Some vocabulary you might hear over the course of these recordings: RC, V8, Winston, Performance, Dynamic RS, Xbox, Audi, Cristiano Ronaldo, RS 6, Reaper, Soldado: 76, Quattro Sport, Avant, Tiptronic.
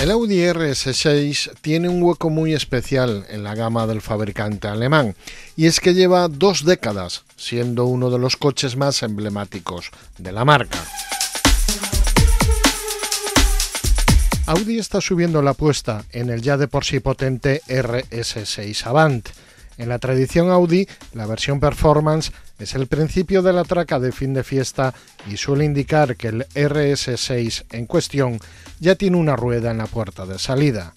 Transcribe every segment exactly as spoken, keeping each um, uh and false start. El Audi R S seis tiene un hueco muy especial en la gama del fabricante alemán, y es que lleva dos décadas siendo uno de los coches más emblemáticos de la marca. Audi está subiendo la apuesta en el ya de por sí potente R S seis Avant. En la tradición Audi, la versión Performance es el principio de la traca de fin de fiesta y suele indicar que el R S seis en cuestión ya tiene una rueda en la puerta de salida.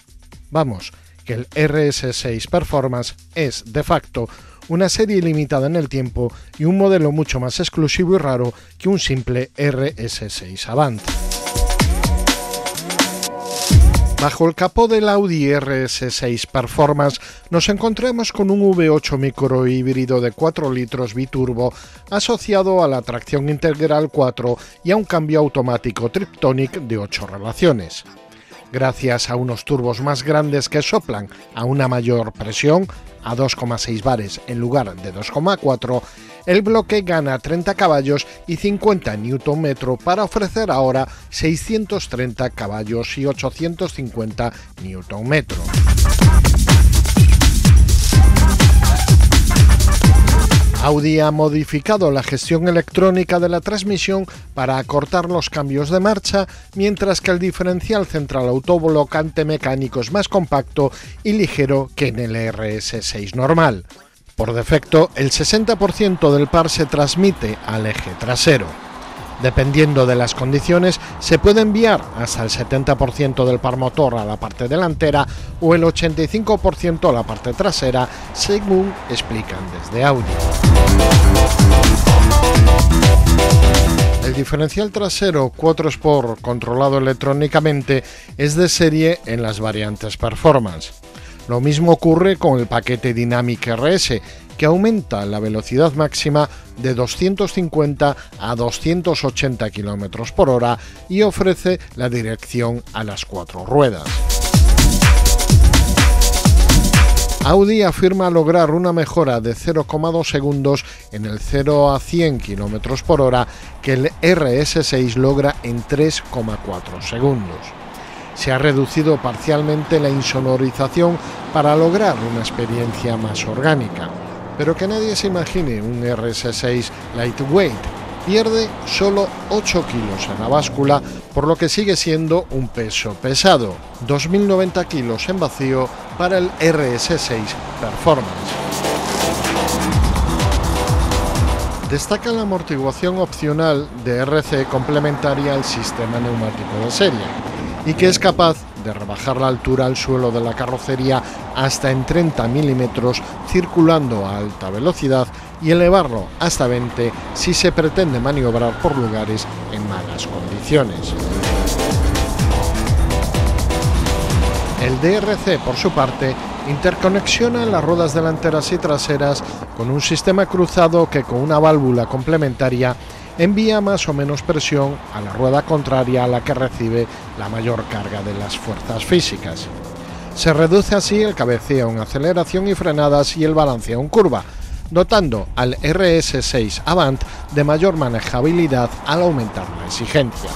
Vamos, que el R S seis Performance es, de facto, una serie limitada en el tiempo y un modelo mucho más exclusivo y raro que un simple R S seis Avant. Bajo el capó del Audi R S seis Performance nos encontramos con un V ocho micro híbrido de cuatro litros biturbo asociado a la tracción integral cuatro y a un cambio automático Tiptronic de ocho relaciones. Gracias a unos turbos más grandes que soplan a una mayor presión, a dos coma seis bares en lugar de dos coma cuatro, el bloque gana treinta caballos y cincuenta newton metros para ofrecer ahora seiscientos treinta caballos y ochocientos cincuenta newton metros. Audi ha modificado la gestión electrónica de la transmisión para acortar los cambios de marcha, mientras que el diferencial central autoblocante mecánico es más compacto y ligero que en el R S seis normal. Por defecto, el sesenta por ciento del par se transmite al eje trasero. Dependiendo de las condiciones, se puede enviar hasta el setenta por ciento del par motor a la parte delantera o el ochenta y cinco por ciento a la parte trasera, según explican desde Audi. El diferencial trasero Quattro Sport controlado electrónicamente es de serie en las variantes Performance. Lo mismo ocurre con el paquete Dynamic R S, que aumenta la velocidad máxima de doscientos cincuenta a doscientos ochenta kilómetros por hora y ofrece la dirección a las cuatro ruedas. Audi afirma lograr una mejora de cero coma dos segundos en el cero a cien kilómetros por hora que el R S seis logra en tres coma cuatro segundos. Se ha reducido parcialmente la insonorización para lograr una experiencia más orgánica. Pero que nadie se imagine un R S seis Lightweight, pierde solo ocho kilos en la báscula, por lo que sigue siendo un peso pesado, dos mil noventa kilos en vacío para el R S seis Performance. Destaca la amortiguación opcional de R C complementaria al sistema neumático de serie, y que es capaz de rebajar la altura al suelo de la carrocería hasta en treinta milímetros circulando a alta velocidad y elevarlo hasta veinte si se pretende maniobrar por lugares en malas condiciones. El D R C, por su parte, interconexiona las ruedas delanteras y traseras con un sistema cruzado que con una válvula complementaria envía más o menos presión a la rueda contraria a la que recibe la mayor carga de las fuerzas físicas. Se reduce así el cabeceo en aceleración y frenadas y el balanceo en curva, dotando al R S seis Avant de mayor manejabilidad al aumentar la exigencia.